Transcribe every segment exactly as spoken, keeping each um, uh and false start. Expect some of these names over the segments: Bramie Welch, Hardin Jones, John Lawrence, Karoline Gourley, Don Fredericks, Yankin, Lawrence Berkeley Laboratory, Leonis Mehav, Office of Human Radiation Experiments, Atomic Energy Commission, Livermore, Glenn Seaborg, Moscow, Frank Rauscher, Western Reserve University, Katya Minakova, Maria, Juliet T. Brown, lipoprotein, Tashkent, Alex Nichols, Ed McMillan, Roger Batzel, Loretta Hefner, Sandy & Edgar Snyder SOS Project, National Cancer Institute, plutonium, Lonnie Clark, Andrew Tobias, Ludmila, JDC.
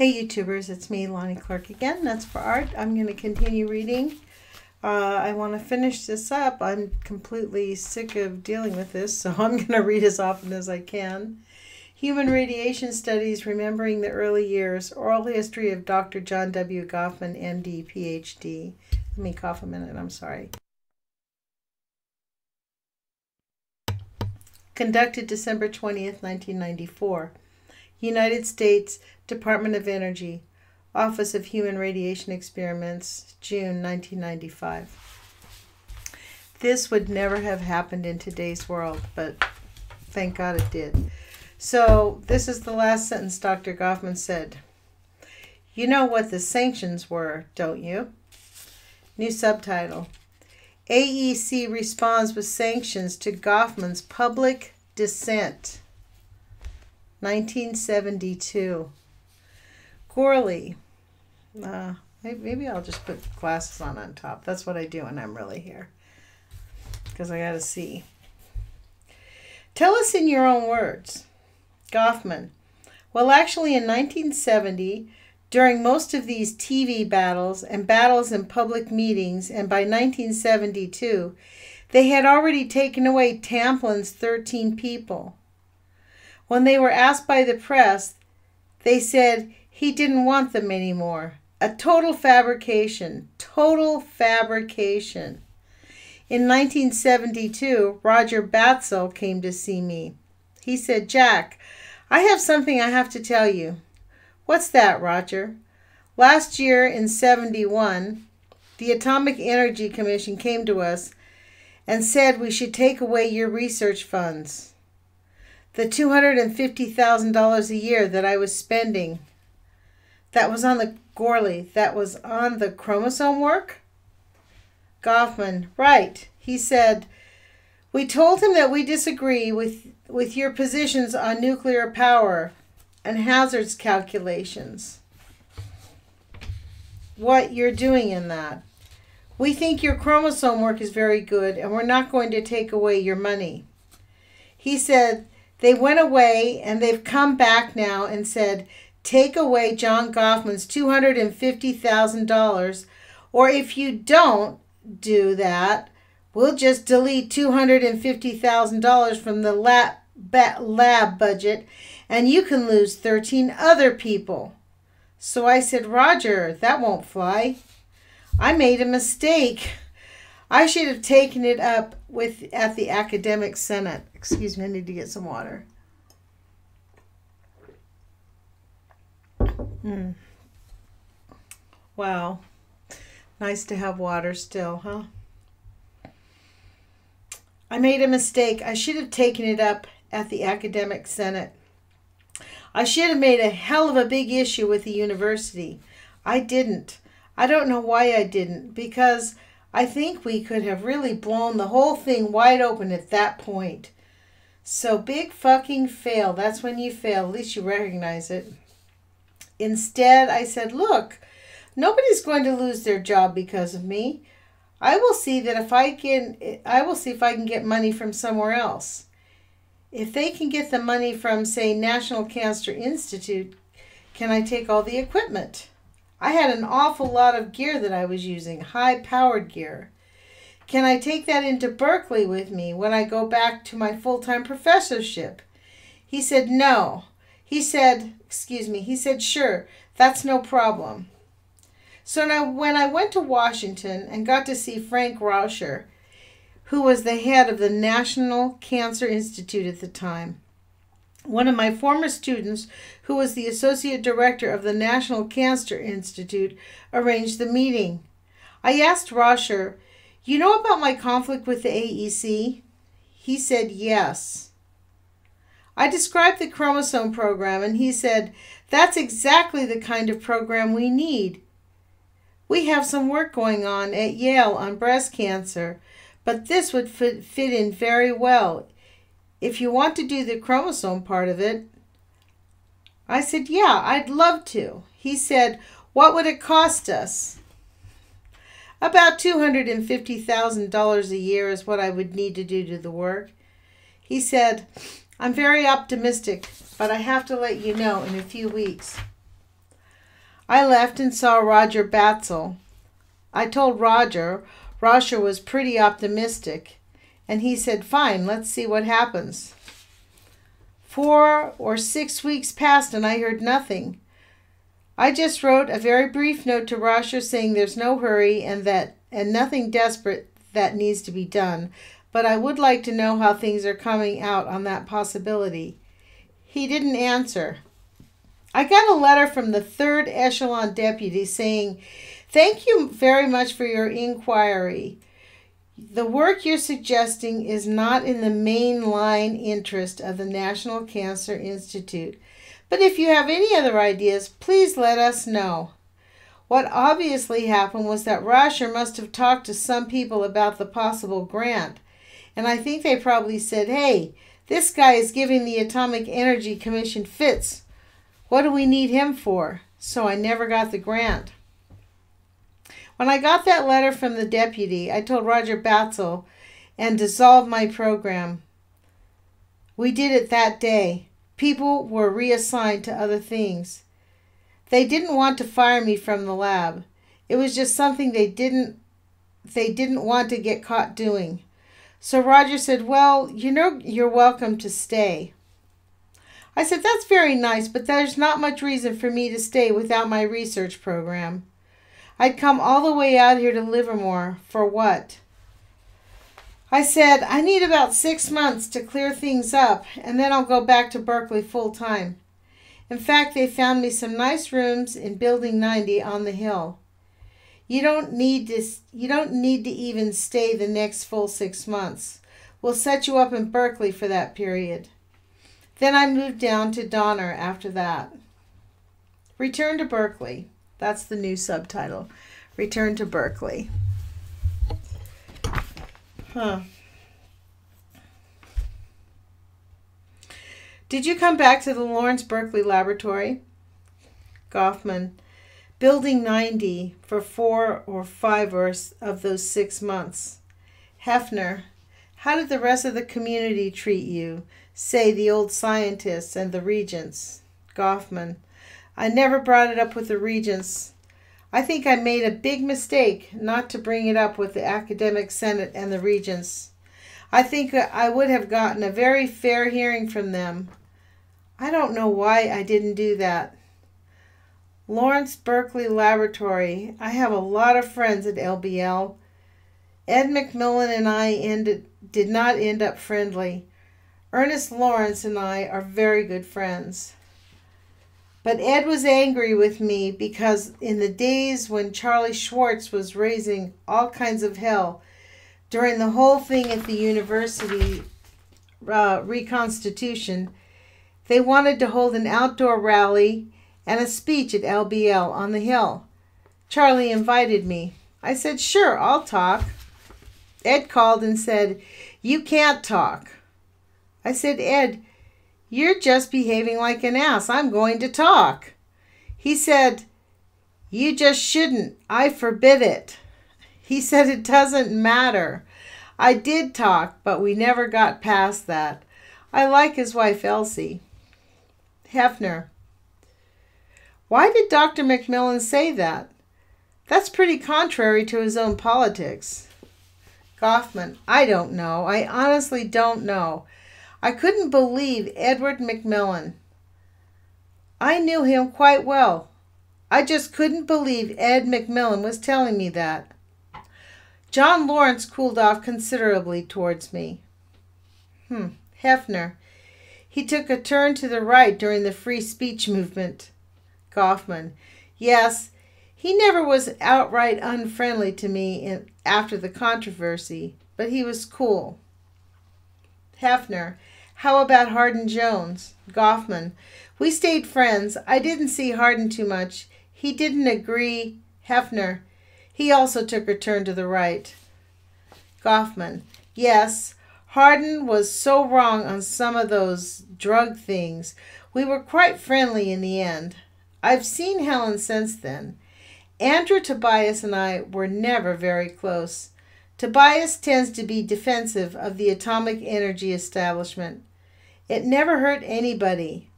Hey YouTubers, it's me, Lonnie Clark again. That's for Art. I'm going to continue reading. Uh, I want to finish this up. I'm completely sick of dealing with this, so I'm going to read as often as I can. Human Radiation Studies, Remembering the Early Years, Oral History of Doctor John W. Gofman, M D, P H D. Let me cough a minute, I'm sorry. Conducted December twentieth, nineteen ninety-four. United States Department of Energy, Office of Human Radiation Experiments, June nineteen ninety-five. This would never have happened in today's world, but thank God it did. So this is the last sentence Doctor Gofman said. You know what the sanctions were, don't you? New subtitle. A E C responds with sanctions to Gofman's public dissent. nineteen seventy-two. Gourley. Uh, maybe I'll just put glasses on on top. That's what I do when I'm really here, because I got to see. Tell us in your own words. Gofman. Well, actually, in nineteen seventy, during most of these T V battles and battles in public meetings, and by nineteen seventy-two, they had already taken away Tamplin's thirteen people. When they were asked by the press, they said he didn't want them anymore. A total fabrication. Total fabrication. In nineteen seventy-two, Roger Batzel came to see me. He said, Jack, I have something I have to tell you. What's that, Roger? Last year in seventy-one, the Atomic Energy Commission came to us and said we should take away your research funds. The two hundred fifty thousand dollars a year that I was spending, that was on the Gourley, that was on the chromosome work? Gofman, right. He said, we told him that we disagree with, with your positions on nuclear power and hazards calculations. What you're doing in that. We think your chromosome work is very good and we're not going to take away your money. He said, they went away and they've come back now and said, take away John Gofman's two hundred fifty thousand dollars, or if you don't do that, we'll just delete two hundred fifty thousand dollars from the lab, lab budget and you can lose thirteen other people. So I said, Roger, that won't fly. I made a mistake. I should have taken it up with at the Academic Senate. Excuse me, I need to get some water. Mm. Wow. Nice to have water still, huh? I made a mistake. I should have taken it up at the Academic Senate. I should have made a hell of a big issue with the university. I didn't. I don't know why I didn't, because I think we could have really blown the whole thing wide open at that point. So big fucking fail. That's when you fail. At least you recognize it. Instead, I said, look, nobody's going to lose their job because of me. I will see that if I can, I will see if I can get money from somewhere else. If they can get the money from, say, National Cancer Institute, can I take all the equipment? I had an awful lot of gear that I was using, high-powered gear. Can I take that into Berkeley with me when I go back to my full-time professorship? He said, no. He said, excuse me, he said, sure, that's no problem. So now when I went to Washington and got to see Frank Rauscher, who was the head of the National Cancer Institute at the time, one of my former students, who was the associate director of the National Cancer Institute, arranged the meeting. I asked Rauscher, you know about my conflict with the A E C? He said, yes. I described the chromosome program, and he said, that's exactly the kind of program we need. We have some work going on at Yale on breast cancer, but this would fit in very well. If you want to do the chromosome part of it. I said, yeah, I'd love to. He said, what would it cost us? About two hundred fifty thousand dollars a year is what I would need to do to the work. He said, I'm very optimistic, but I have to let you know in a few weeks. I left and saw Roger Batzel. I told Roger Rauscher was pretty optimistic, and he said, fine, let's see what happens. Four or six weeks passed and I heard nothing. I just wrote a very brief note to Rauscher saying there's no hurry and that and nothing desperate that needs to be done, but I would like to know how things are coming out on that possibility. He didn't answer. I got a letter from the third echelon deputy saying, thank you very much for your inquiry. The work you're suggesting is not in the main line interest of the National Cancer Institute, but if you have any other ideas, please let us know. What obviously happened was that Rauscher must have talked to some people about the possible grant, and I think they probably said, hey, this guy is giving the Atomic Energy Commission fits. What do we need him for? So I never got the grant. When I got that letter from the deputy, I told Roger Batzel and dissolved my program. We did it that day. People were reassigned to other things. They didn't want to fire me from the lab. It was just something they didn't they didn't want to get caught doing. So Roger said, well, you know, you're welcome to stay. I said, that's very nice, but there's not much reason for me to stay without my research program. I'd come all the way out here to Livermore for what? I said, I need about six months to clear things up, and then I'll go back to Berkeley full time. In fact, they found me some nice rooms in Building ninety on the hill. You don't need to, you don't need to even stay the next full six months. We'll set you up in Berkeley for that period. Then I moved down to Donner after that. Return to Berkeley. That's the new subtitle. Return to Berkeley. Huh. Did you come back to the Lawrence Berkeley Laboratory? Gofman. Building ninety for four or five of those six months. Hefner. How did the rest of the community treat you? Say the old scientists and the regents. Gofman. I never brought it up with the regents. I think I made a big mistake not to bring it up with the academic senate and the regents. I think I would have gotten a very fair hearing from them. I don't know why I didn't do that. Lawrence Berkeley Laboratory. I have a lot of friends at L B L. Ed McMillan and I ended, did not end up friendly. Ernest Lawrence and I are very good friends. But Ed was angry with me because in the days when Charlie Schwartz was raising all kinds of hell during the whole thing at the university uh, reconstitution, they wanted to hold an outdoor rally and a speech at L B L on the hill. Charlie invited me. I said, sure, I'll talk. Ed called and said, you can't talk. I said, Ed, you're just behaving like an ass. I'm going to talk. He said, you just shouldn't. I forbid it. He said, it doesn't matter. I did talk, but we never got past that. I like his wife, Elsie. Hefner. Why did Doctor McMillan say that? That's pretty contrary to his own politics. Gofman. I don't know. I honestly don't know. I couldn't believe Edward McMillan. I knew him quite well. I just couldn't believe Ed McMillan was telling me that. John Lawrence cooled off considerably towards me. Hmm. Hefner. He took a turn to the right during the free speech movement. Gofman. Yes, he never was outright unfriendly to me in, after the controversy, but he was cool. Hefner. How about Hardin Jones? Gofman. We stayed friends. I didn't see Hardin too much. He didn't agree. Hefner. He also took a turn to the right. Gofman. Yes, Hardin was so wrong on some of those drug things. We were quite friendly in the end. I've seen Helen since then. Andrew Tobias and I were never very close. Tobias tends to be defensive of the atomic energy establishment. It never hurt anybody.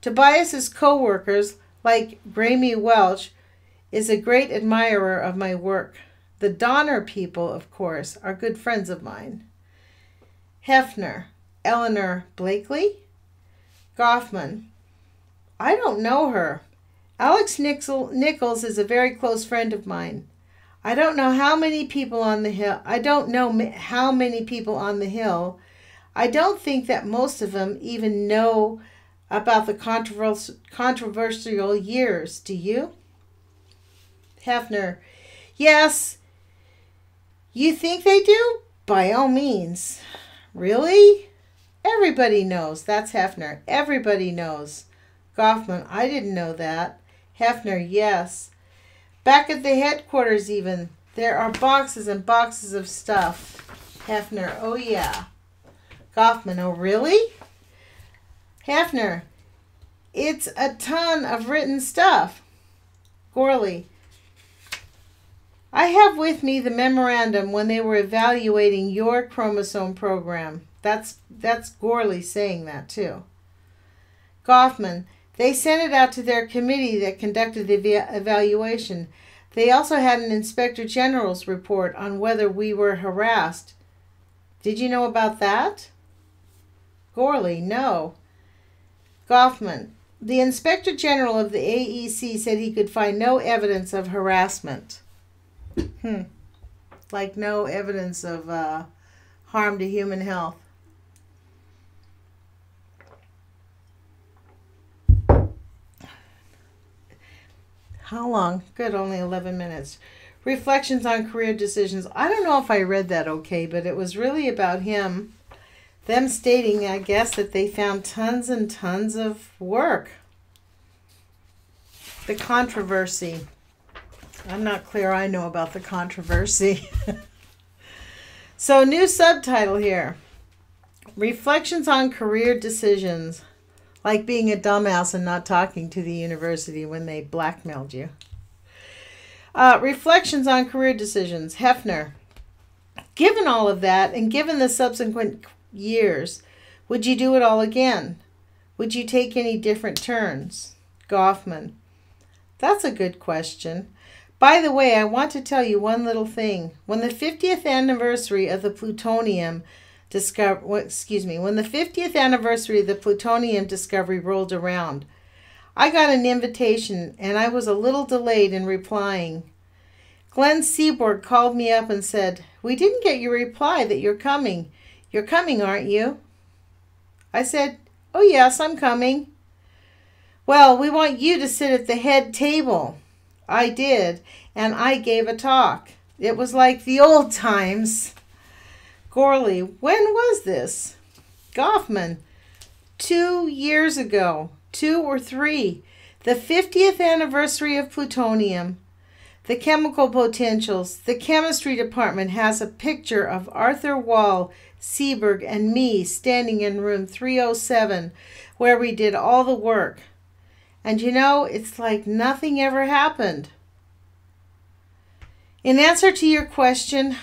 Tobias's co-workers, like Bramie Welch, is a great admirer of my work. The Donner people, of course, are good friends of mine. Hefner, Eleanor Blakely? Gofman, I don't know her. Alex Nichols is a very close friend of mine. I don't know how many people on the hill. I don't know how many people on the hill. I don't think that most of them even know about the controversial controversial years. Do you? Hefner, yes. You think they do? By all means. Really? Everybody knows. That's Hefner. Everybody knows. Gofman, I didn't know that. Hefner, yes. Back at the headquarters even, there are boxes and boxes of stuff. Hefner, oh yeah. Gofman, oh really? Hefner, it's a ton of written stuff. Gourley, I have with me the memorandum when they were evaluating your chromosome program. That's, that's Gourley saying that too. Gofman, they sent it out to their committee that conducted the evaluation. They also had an Inspector General's report on whether we were harassed. Did you know about that? Gourley, no. Gofman, the Inspector General of the A E C said he could find no evidence of harassment. Hmm. Like no evidence of uh, harm to human health. How long? Good, only eleven minutes. Reflections on career decisions. I don't know if I read that okay, but it was really about him, them stating, I guess, that they found tons and tons of work. The controversy. I'm not clear I know about the controversy. So, new subtitle here. Reflections on career decisions. Like being a dumbass and not talking to the university when they blackmailed you. Uh, reflections on career decisions. Hefner, given all of that and given the subsequent years, would you do it all again? Would you take any different turns? Gofman, that's a good question. By the way, I want to tell you one little thing. When the fiftieth anniversary of the plutonium Discover, excuse me, when the fiftieth anniversary of the plutonium discovery rolled around, I got an invitation and I was a little delayed in replying. Glenn Seaborg called me up and said, "We didn't get your reply that you're coming. You're coming, aren't you?" I said, "Oh yes, I'm coming." "Well, we want you to sit at the head table." I did, and I gave a talk. It was like the old times. Gourley, when was this? Gofman, two years ago, two or three, the fiftieth anniversary of plutonium, the chemical potentials. The chemistry department has a picture of Arthur Wall, Seaborg, and me standing in room three oh seven, where we did all the work. And you know, it's like nothing ever happened. In answer to your question,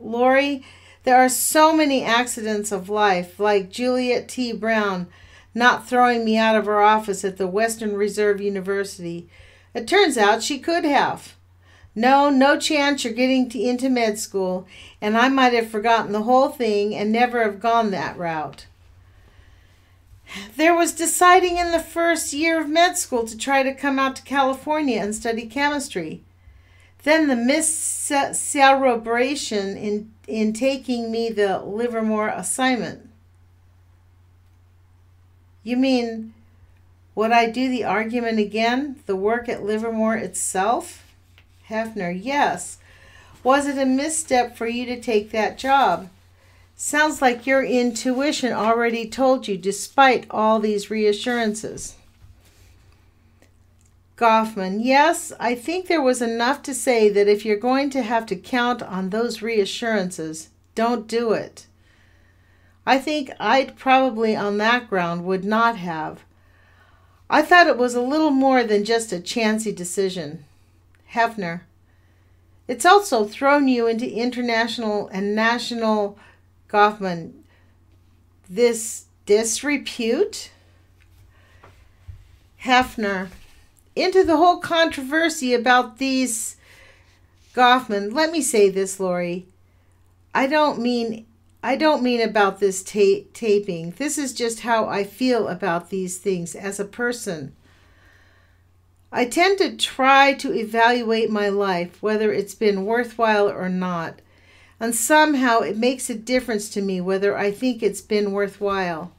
Lori, there are so many accidents of life, like Juliet T. Brown not throwing me out of her office at the Western Reserve University. It turns out she could have. No, no chance you're getting to, into med school, and I might have forgotten the whole thing and never have gone that route. There was deciding in the first year of med school to try to come out to California and study chemistry. Then the miscelebration in in taking me the Livermore assignment. You mean, would I do the argument again? The work at Livermore itself? Hefner, yes. Was it a misstep for you to take that job? Sounds like your intuition already told you, despite all these reassurances. Gofman, yes, I think there was enough to say that if you're going to have to count on those reassurances, don't do it. I think I'd probably on that ground would not have. I thought it was a little more than just a chancy decision. Hefner, it's also thrown you into international and national, Gofman, this disrepute? Hefner, into the whole controversy about these Gofman. Let me say this, Lori. I don't mean I don't mean about this ta taping. This is just how I feel about these things as a person. I tend to try to evaluate my life, whether it's been worthwhile or not. And somehow it makes a difference to me whether I think it's been worthwhile.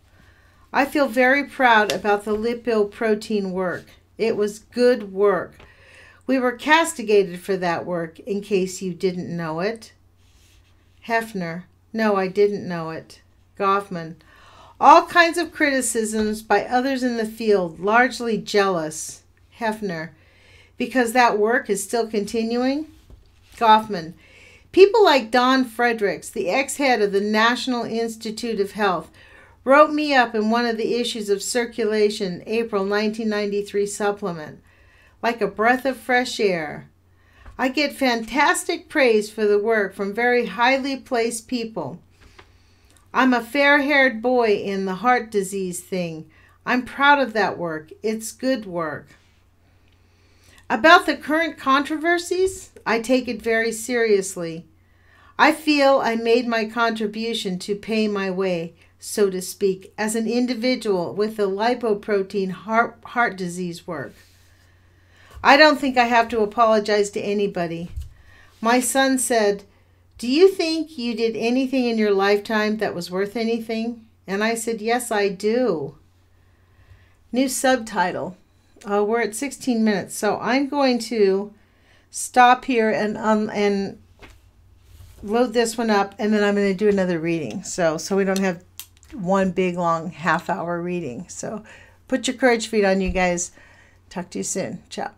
I feel very proud about the lipoprotein work. It was good work. We were castigated for that work, in case you didn't know it. Hefner. No, I didn't know it. Gofman. All kinds of criticisms by others in the field, largely jealous. Hefner. Because that work is still continuing? Gofman. People like Don Fredericks, the ex-head of the National Institute of Health, wrote me up in one of the issues of Circulation, April nineteen ninety-three supplement, like a breath of fresh air. I get fantastic praise for the work from very highly placed people. I'm a fair-haired boy in the heart disease thing. I'm proud of that work. It's good work. About the current controversies, I take it very seriously. I feel I made my contribution to pay my way, so to speak, as an individual with the lipoprotein heart, heart disease work. I don't think I have to apologize to anybody. My son said, "Do you think you did anything in your lifetime that was worth anything?" And I said, "Yes, I do." New subtitle. Uh, we're at sixteen minutes, so I'm going to stop here and um, and load this one up, and then I'm going to do another reading. So, so we don't have one big, long half-hour reading. So put your courage feet on, you guys. Talk to you soon. Ciao.